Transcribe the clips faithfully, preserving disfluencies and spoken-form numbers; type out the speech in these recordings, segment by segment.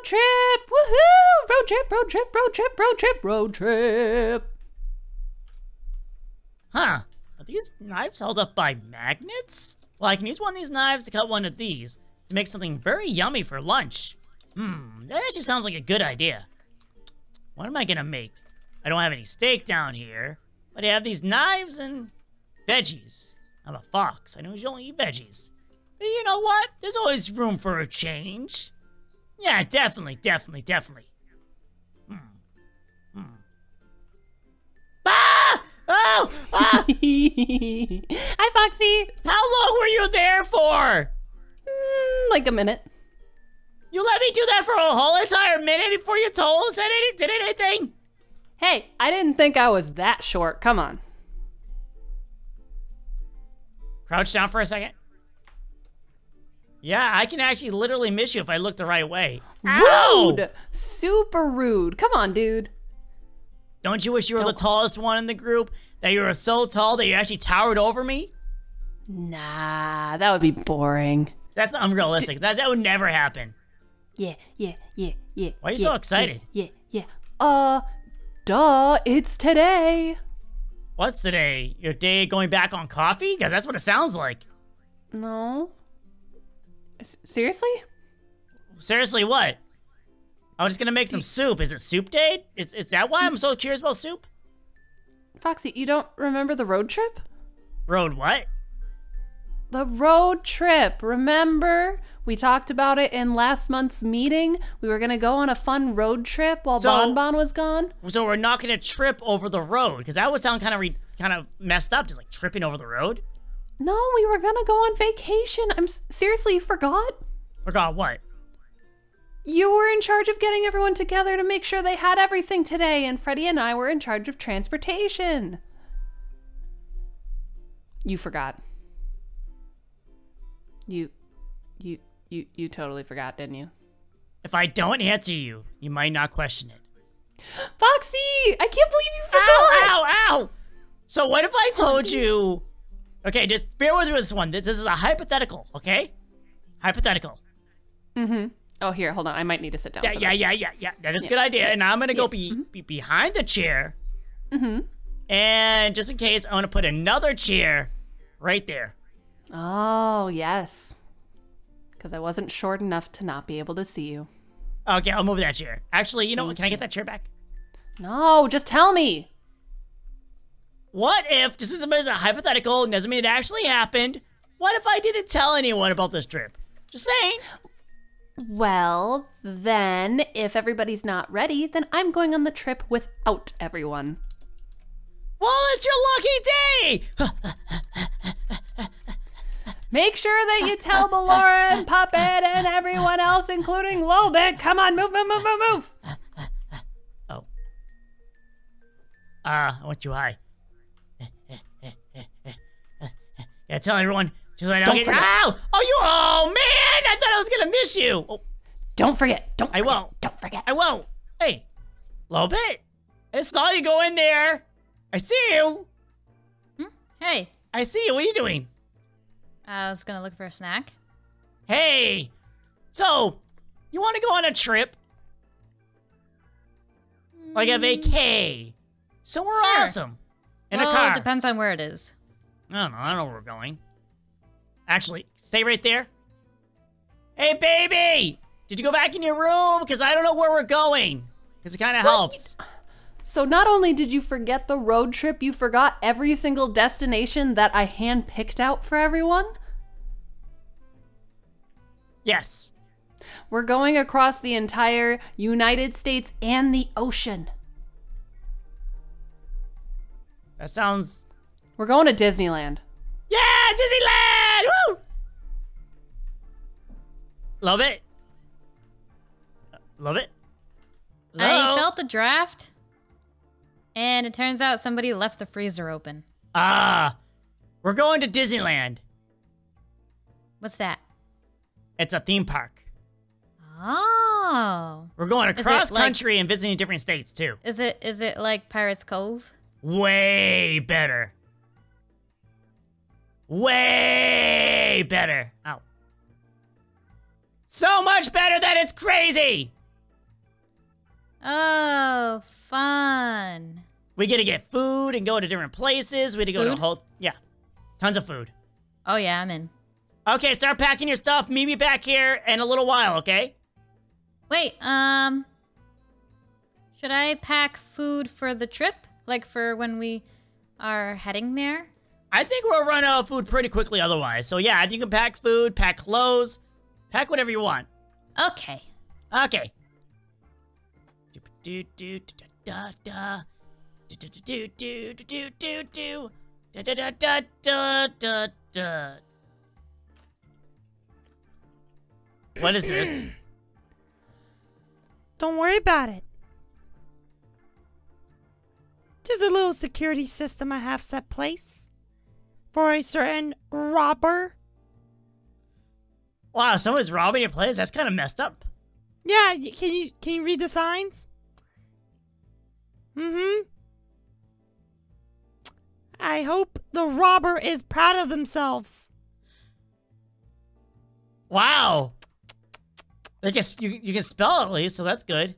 road trip! Woohoo! Road trip, road trip, road trip, road trip, road trip! Huh. Are these knives held up by magnets? Well, I can use one of these knives to cut one of these to make something very yummy for lunch. Hmm, that actually sounds like a good idea. What am I gonna make? I don't have any steak down here, but I have these knives and veggies. I'm a fox. I know you only eat veggies. But you know what? There's always room for a change. Yeah, definitely, definitely, definitely. Hmm. Hmm. Ah! Oh! Ah! Hi, Foxy. How long were you there for? Mm, like a minute. You let me do that for a whole entire minute before you told us I did anything? Hey, I didn't think I was that short. Come on. Crouch down for a second. Yeah, I can actually literally miss you if I look the right way. Ow! Rude! Super rude. Come on, dude. Don't you wish you were Don't. the tallest one in the group? That you were so tall that you actually towered over me? Nah, that would be boring. That's unrealistic. D that, that would never happen. Yeah, yeah, yeah, yeah. Why are you yeah, so excited? Yeah, yeah, yeah. Uh, duh, it's today. What's today? Your day going back on coffee? Because that's what it sounds like. No. S seriously? Seriously what? I was just gonna make some soup. Is it soup day? Is, is that why I'm so curious about soup? Foxy, you don't remember the road trip? Road what? The road trip, remember? We talked about it in last month's meeting. We were gonna go on a fun road trip while so, Bonbon was gone. So we're not gonna trip over the road, because that would sound kind of re kind of messed up, just like tripping over the road. No, we were gonna go on vacation. I'm seriously, you forgot? Forgot what? You were in charge of getting everyone together to make sure they had everything today, and Freddy and I were in charge of transportation. You forgot. You, you, you, you totally forgot, didn't you? If I don't answer you, you might not question it. Foxy, I can't believe you forgot! Ow, ow, ow! So what if I told you... Okay, just bear with me with this one. This, this is a hypothetical, okay? Hypothetical. Mm-hmm. Oh, here, hold on. I might need to sit down. Yeah, yeah, yeah, yeah, yeah. That is a yeah. good idea. Yeah. And now I'm going to yeah. go be, mm-hmm. be behind the chair. Mm-hmm. And just in case, I want to put another chair right there. Oh, yes. Because I wasn't short enough to not be able to see you. Okay, I'll move that chair. Actually, you know what? Can I get that chair back? No, just tell me. What if, this is a hypothetical, doesn't mean it actually happened. What if I didn't tell anyone about this trip? Just saying. Well, then, if everybody's not ready, then I'm going on the trip without everyone. Well, it's your lucky day! Make sure that you tell Ballora and Puppet and everyone else, including Lolbit. Come on, move, move, move, move, move. Oh. Ah, uh, I want you high. Yeah, tell everyone. Just right now. Don't forget. Ow! Oh, you! Oh man! I thought I was gonna miss you. Oh. Don't forget. Don't. Forget. I won't. Don't forget. I won't. Hey, Lolbit. I saw you go in there. I see you. Hmm? Hey. I see you. What are you doing? I was gonna look for a snack. Hey! So, you wanna go on a trip? Mm. Like a vacay. Somewhere sure. awesome. In well, a car. It depends on where it is. I don't know, I don't know where we're going. Actually, stay right there. Hey, baby! Did you go back in your room? Because I don't know where we're going. Because it kind of helps. So not only did you forget the road trip, you forgot every single destination that I handpicked out for everyone? Yes. We're going across the entire United States and the ocean. That sounds... We're going to Disneyland. Yeah, Disneyland! Woo! Love it. Love it. Hello? I felt the draft, and it turns out somebody left the freezer open. Ah, uh, we're going to Disneyland. What's that? It's a theme park. Oh. We're going across country like, and visiting different states too. Is it is it like Pirates Cove? Way better. Way better. Ow. So much better that it's crazy. Oh, fun. We get to get food and go to different places. We had to go food? to a whole... Yeah. Tons of food. Oh, yeah, I'm in. Okay, start packing your stuff. Meet me back here in a little while, okay? Wait, um... should I pack food for the trip? Like, for when we are heading there? I think we'll run out of food pretty quickly otherwise. So, yeah, you can pack food, pack clothes, pack whatever you want. Okay. Okay. Do, do, do, da, da. Do do do do do do da da da da da da da. What is this? Don't worry about it. There's a little security system I have set place for a certain robber. Wow, someone's robbing your place? That's kind of messed up. Yeah, can you can you read the signs? Mm-hmm. I hope the robber is proud of themselves. Wow. I guess you, you can spell at least, so that's good.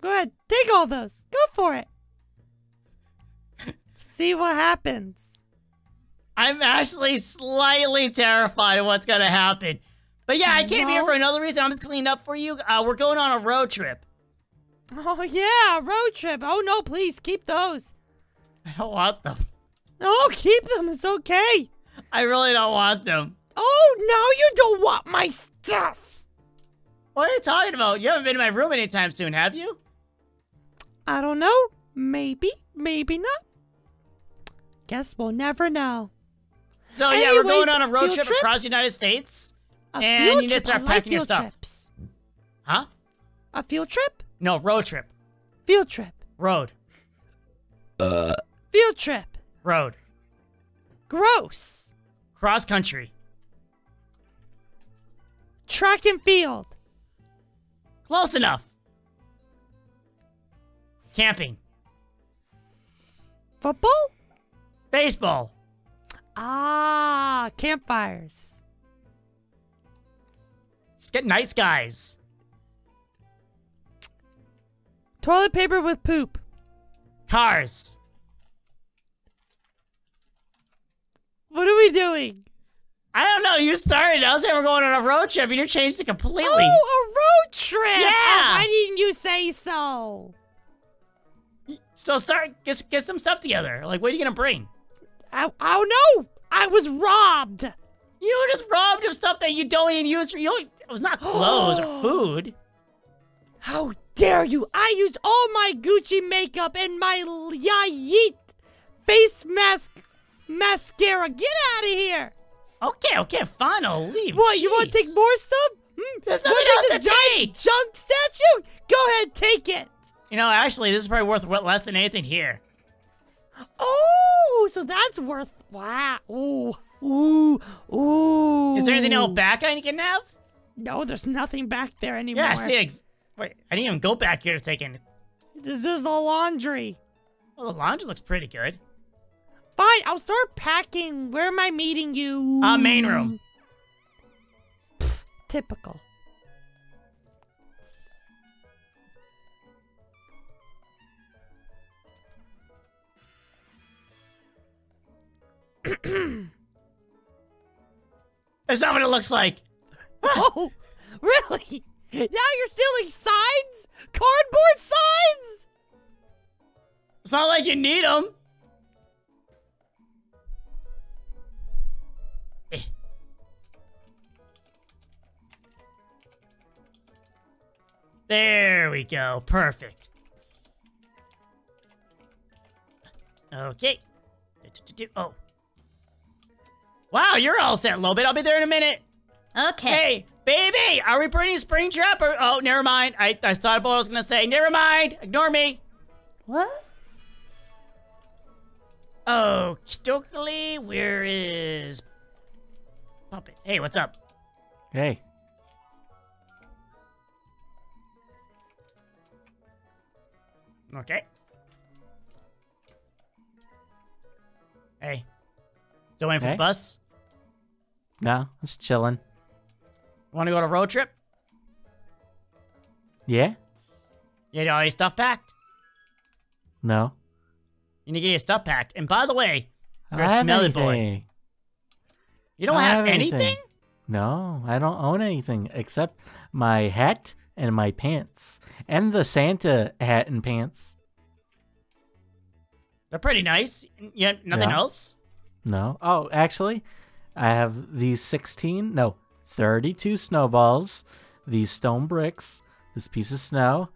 Go ahead. Take all those. Go for it. See what happens. I'm actually slightly terrified of what's going to happen. But yeah, I came here for another reason. I'm just cleaning up for you. Uh, we're going on a road trip. Oh, yeah, road trip. Oh, no, please, keep those. I don't want them. Oh, keep them. It's okay. I really don't want them. Oh, no, you don't want my stuff. What are you talking about? You haven't been in my room anytime soon, have you? I don't know. Maybe, maybe not. Guess we'll never know. So, Anyways, yeah, we're going on a road trip, trip across the United States. A and you need to start packing like your stuff. Trips. Huh? A field trip? No, road trip. Field trip. Road. Uh. Field trip. Road. Gross. Cross country. Track and field. Close enough. Camping. Football? Baseball. Ah, campfires. Let's get night skies. Toilet paper with poop. Cars. What are we doing? I don't know. You started. I was saying we're going on a road trip, and you changed it completely. Oh, a road trip. Yeah. Oh, why didn't you say so? So start, get, get some stuff together. Like, what are you going to bring? I, I don't know. I was robbed. You were just robbed of stuff that you don't even use. For, you don't, it was not clothes or food. How dare you? I used all my Gucci makeup and my Yeet face mask mascara. Get out of here. Okay, okay, fine. I'll leave. What, Jeez. You want to take more stuff? Hmm? There's nothing what, else to take. Junk statue? Go ahead, take it. You know, actually, this is probably worth less than anything here. Oh, so that's worth... Wow. Ooh, ooh, ooh. Is there anything else back I can have? No, there's nothing back there anymore. Yeah, see, ex wait, I didn't even go back here to take anything. This is the laundry. Well, the laundry looks pretty good. Fine, I'll start packing. Where am I meeting you? Uh, main room. Pff, typical. That's not what it looks like. Oh, really? Now you're stealing signs? Cardboard signs? It's not like you need them. Eh. There we go. Perfect. Okay. Oh. Wow, you're all set, Lolbit. I'll be there in a minute. Okay. Hey, baby, are we bringing Springtrap? Or, oh, never mind. I, I thought about what I was going to say. Never mind. Ignore me. What? Oh, Stokely, where is Puppet? Hey, what's up? Hey. Okay. Hey. Still waiting for hey. the bus? No, just chilling. Want to go on a road trip? Yeah? You had all your stuff packed? No. You need to get your stuff packed. And by the way, you're I a smelly boy. You don't I have, have anything? anything? No, I don't own anything except my hat and my pants. And the Santa hat and pants. They're pretty nice. You have nothing yeah. else? No. Oh, actually, I have these sixteen, no, thirty-two snowballs, these stone bricks, this piece of snow,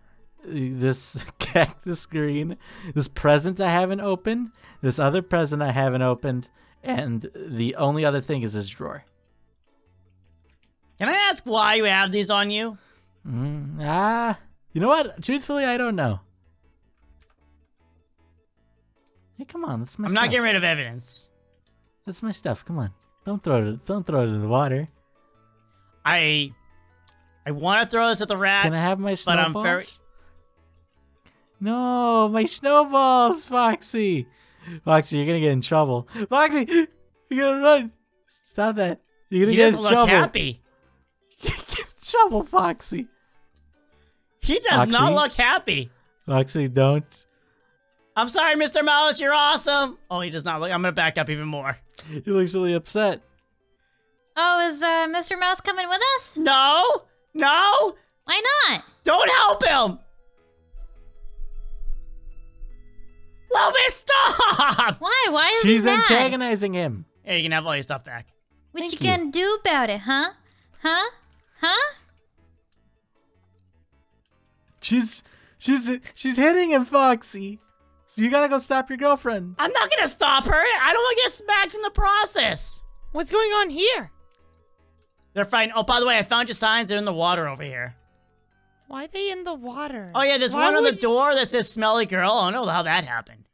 this cactus green, this present I haven't opened, this other present I haven't opened, and the only other thing is this drawer. Can I ask why you have these on you? Mm, ah, you know what? Truthfully, I don't know. Hey, come on, that's my I'm stuff. I'm not getting rid of evidence. That's my stuff. Come on, don't throw it. Don't throw it in the water. I, I want to throw this at the rat. Can I have my snowballs? But I'm very... No, my snowballs, Foxy. Foxy, you're gonna get in trouble. Foxy, you're gonna run. Stop that. You're gonna he get in trouble. He doesn't look happy. Get in trouble, Foxy. He does Foxy. not look happy. Foxy, don't. I'm sorry, Mister Mouse, you're awesome. Oh, he does not look. I'm gonna back up even more. He looks really upset. Oh, is uh, Mister Mouse coming with us? No, no. Why not? Don't help him. Lolbit, stop! Why? Why is She's he mad? She's antagonizing him. Hey, you can have all your stuff back. What Thank you gonna you. do about it, huh? Huh? Huh? She's she's she's hitting him, Foxy. So you gotta go stop your girlfriend. I'm not gonna stop her. I don't want to get smacked in the process. What's going on here? They're fighting. Oh, by the way, I found your signs. They're in the water over here. Why are they in the water? Oh, yeah, there's Why one on the you... door that says smelly girl. I don't know how that happened.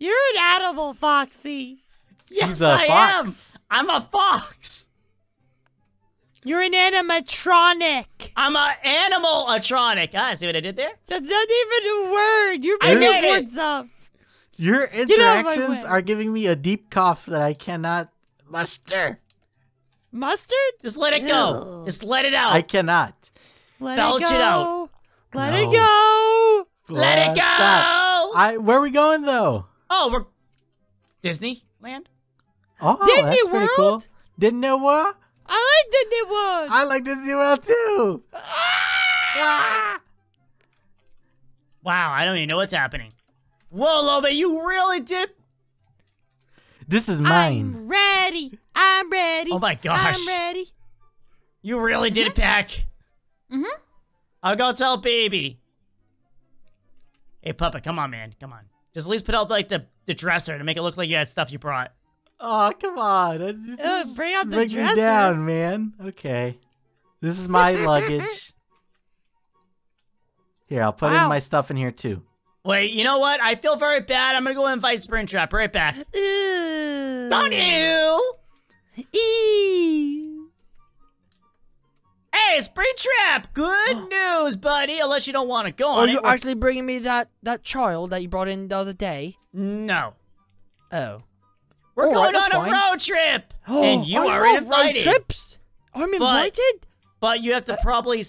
You're an animal, Foxy. Yes, I fox. am. I'm a fox. You're an animatronic. I'm an animal-atronic. Ah, see what I did there? That's not even a word. You're making words up. Your interactions are giving me a deep cough that I cannot muster. Mustard? Just let it Ew. go. Just let it out. I cannot. Let Belch it, go. it out. Let no. it go. Let, Let it go. I, where are we going, though? Oh, we're... Disneyland? Oh, Disney that's World? pretty cool. Disney World? I like Disney World. I like Disney World, too. Ah! Wow, I don't even know what's happening. Whoa, Lolbit, you really did... This is mine. I'm ready. I'm ready. Oh, my gosh. I'm ready. You really did it back. Mm-hmm. I'll go tell Baby. Hey, Puppet, come on, man. Come on. Just at least put out, like, the, the dresser to make it look like you had stuff you brought. Oh, come on. Uh, bring out the dresser. Me down, man. Okay. This is my luggage. Here, I'll put wow. in my stuff in here, too. Wait, you know what? I feel very bad. I'm going to go invite Springtrap right back. Ew. Don't you? Eee. Hey, Springtrap! Good news, buddy! Unless you don't want to go on Are you it, actually bringing me that, that child that you brought in the other day? No. Oh. We're All going right, on a fine. road trip! And you I are love invited. Road trips? I'm invited? But, but you have to probably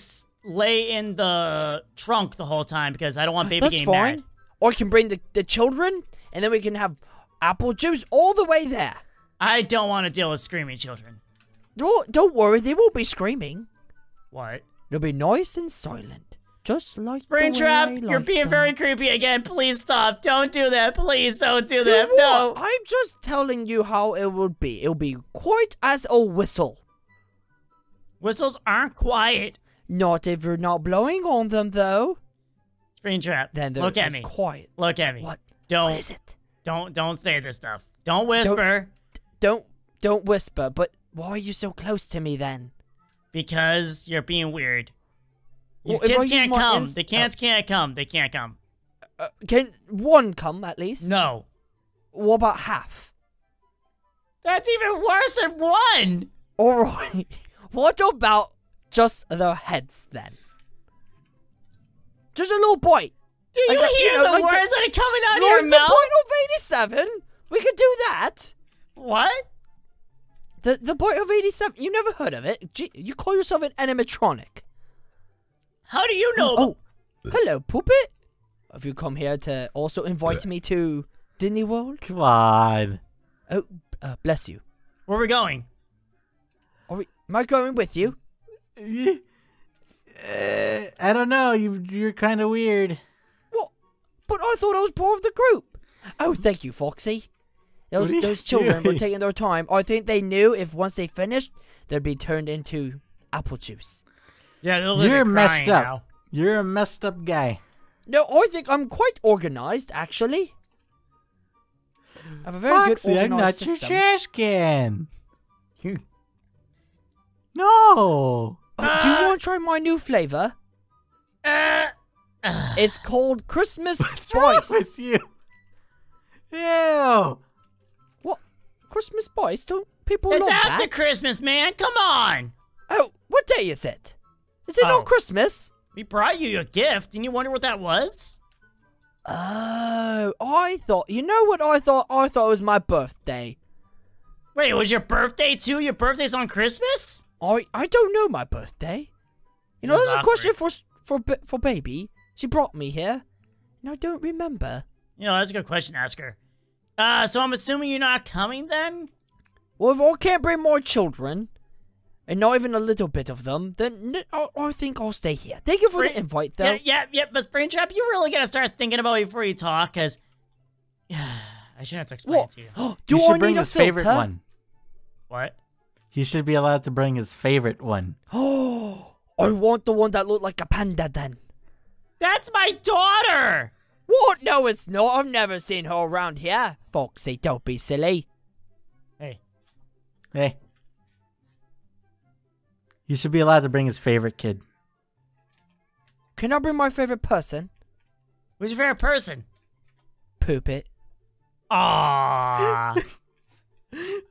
lay in the trunk the whole time because I don't want baby That's getting fine. mad. Or I can bring the, the children and then we can have apple juice all the way there. I don't want to deal with screaming children. Don't, don't worry, they won't be screaming. What? It'll be nice and silent. Just like Springtrap, you're like being them. very creepy again. Please stop. Don't do that. Please don't do that. You know no. What? I'm just telling you how it will be. It'll be quiet as a whistle. Whistles aren't quiet. Not if you're not blowing on them, though. Springtrap, then look at me. Quiet. Look at me. What? Don't. What is it? Don't. Don't say this stuff. Don't whisper. Don't. Don't, don't whisper. But why are you so close to me then? Because you're being weird. Well, kids can't come. The kids oh. can't come. They can't come. Uh, can one come at least? No. What about half? That's even worse than one. All right. What about just the heads then? Just a little boy. Do you like, hear you know, the like words that are coming out Lord, of your mouth? The point of eighty-seven. We could do that. What? The the point of eighty-seven, you never heard of it. You call yourself an animatronic. How do you know? Oh, oh. Hello, Puppet. Have you come here to also invite me to Disney World? Come on. Oh, uh, bless you. Where are we going? Are we, am I going with you? Uh, I don't know. You, you're kind of weird. What? But I thought I was part of the group. Oh, thank you, Foxy. Those those children were taking their time. I think they knew if once they finished, they'd be turned into apple juice. Yeah, they'll you're messed up. Now. You're a messed up guy. No, I think I'm quite organized, actually. I have a very Foxy, good organized I'm not system. Your trash can. No. Oh, uh, do you want to try my new flavor? Uh, uh, it's called Christmas Spice. What's wrong with you? Ew. What? Christmas Spice? Don't people It's after that? Christmas, man. Come on. Oh, what day is it? Is it oh. not Christmas? We brought you a gift. Didn't you wonder what that was? Oh, I thought... You know what I thought? I thought it was my birthday. Wait, it was your birthday too? Your birthday's on Christmas? I I don't know my birthday. You know, that's a question for, for, for Baby. She brought me here. And I don't remember. You know, that's a good question to ask her. Uh, so I'm assuming you're not coming then? Well, if I can't bring more children, and not even a little bit of them, then I, I think I'll stay here. Thank you for Spring, the invite, though. Yeah, yeah, yeah, but Springtrap, you really gotta start thinking about it before you talk, because yeah, I shouldn't have to explain what? it to you. Do you I should need bring a his filter? favorite one. What? He should be allowed to bring his favorite one. Oh, I want the one that looked like a panda, then. That's my daughter! What? No, it's not. I've never seen her around here. Foxy, don't be silly. Hey. Hey. You should be allowed to bring his favorite kid. Can I bring my favorite person? Who's your favorite person? Puppet. Aww.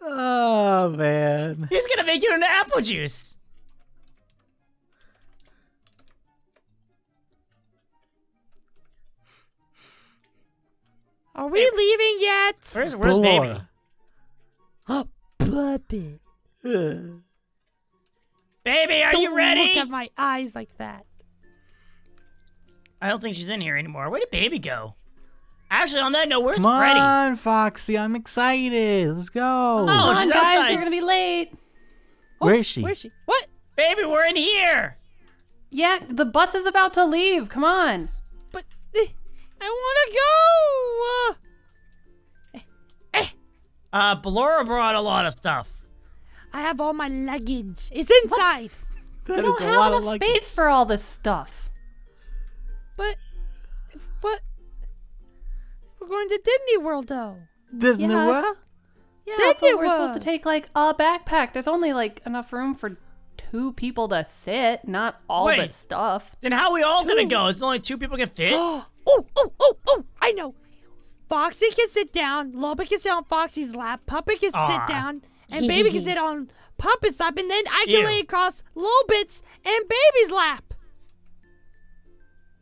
Oh, man. He's gonna make you into apple juice. Are we hey, leaving yet? Where's, where's Baby? Oh, Puppet. Uh. Baby, are don't you ready? Look at my eyes like that. I don't think she's in here anymore. Where did Baby go? Actually, on that note, where's Come Freddy? Come on, Foxy. I'm excited. Let's go. Oh, Come on, she's guys. Outside. You're going to be late. Oh, where is she? Where is she? What? Baby, we're in here. Yeah, the bus is about to leave. Come on. But eh, I want to go. Uh, eh. uh, Ballora brought a lot of stuff. I have all my luggage. It's inside. I don't have enough space for all this stuff. But, but, we're going to Disney World, though. Disney yeah, World? Yeah, Disney World. We're supposed to take, like, a backpack. There's only, like, enough room for two people to sit, not all Wait, this stuff. Then how are we all going to go? It's only two people can fit? oh, oh, oh, oh, I know. Foxy can sit down. Lolbit can sit on Foxy's lap. Puppet can ah. sit down. And Baby can sit on Puppet's lap, and then I can Ew. lay across Lolbit's and Baby's lap.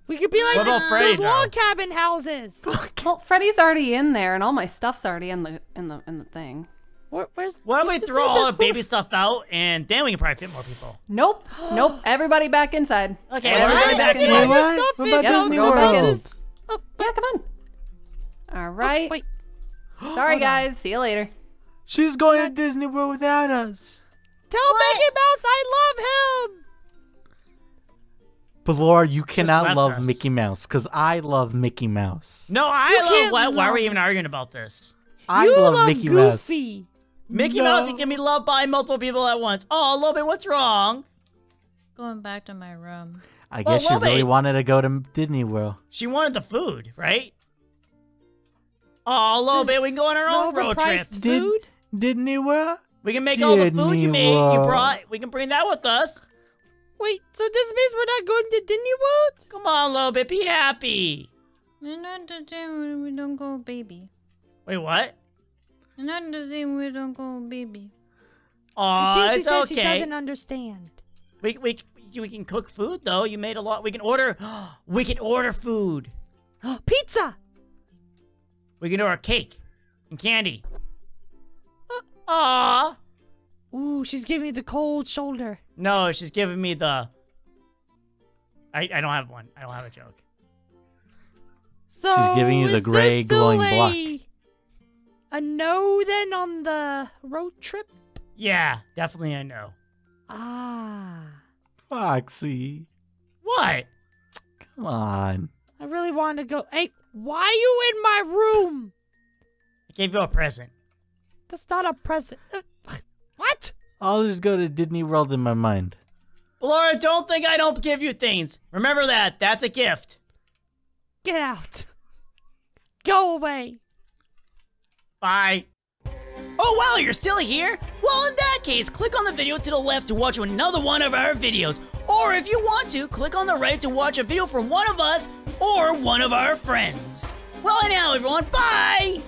We could be like the, Freddy, those log cabin houses. Well, Freddy's already in there, and all my stuff's already in the in the in the thing. Where, where's? Why don't we throw all the Baby stuff out, and then we can probably fit more people. Nope, nope. Everybody back inside. Okay, well, everybody back inside. What? What about yep, go back in. Oh, yeah, come on. All right. Oh, wait. Sorry, guys. On. See you later. She's going what? to Disney World without us. Tell what? Mickey Mouse I love him. But Laura, you cannot love us. Mickey Mouse because I love Mickey Mouse. No, I love, why, love. Why are we even arguing about this? I you love, love Mickey Goofy. Mouse. Mickey no. Mouse can be loved by multiple people at once. Oh, Lolbit, what's wrong? Going back to my room. I well, guess she Lolbit. really wanted to go to Disney World. She wanted the food, right? Oh, Lolbit, we can go on our own road trip. Food? Did, Disney World? We can make Disney all the food you made, World. you brought. We can bring that with us. Wait, so this means we're not going to Disney World? Come on, Lolbit, be happy. We're not the same. We don't go, Baby. Wait, what? We're not the same. We don't go, Baby. Aw, it's okay. She doesn't understand. We we we can cook food though. You made a lot. We can order. We can order food. Pizza. We can order cake and candy. Aww. Ooh, she's giving me the cold shoulder. No, she's giving me the... I, I don't have one. I don't have a joke. So she's giving you the gray glowing block. A no then on the road trip? Yeah, definitely a no. Ah. Foxy. What? Come on. I really wanted to go. Hey, why are you in my room? I gave you a present. That's not a present. What? I'll just go to Disney World in my mind. Laura, don't think I don't give you things. Remember that. That's a gift. Get out. Go away. Bye. Oh, wow, you're still here? Well, in that case, click on the video to the left to watch another one of our videos. Or if you want to, click on the right to watch a video from one of us or one of our friends. Well, anyhow, everyone, bye!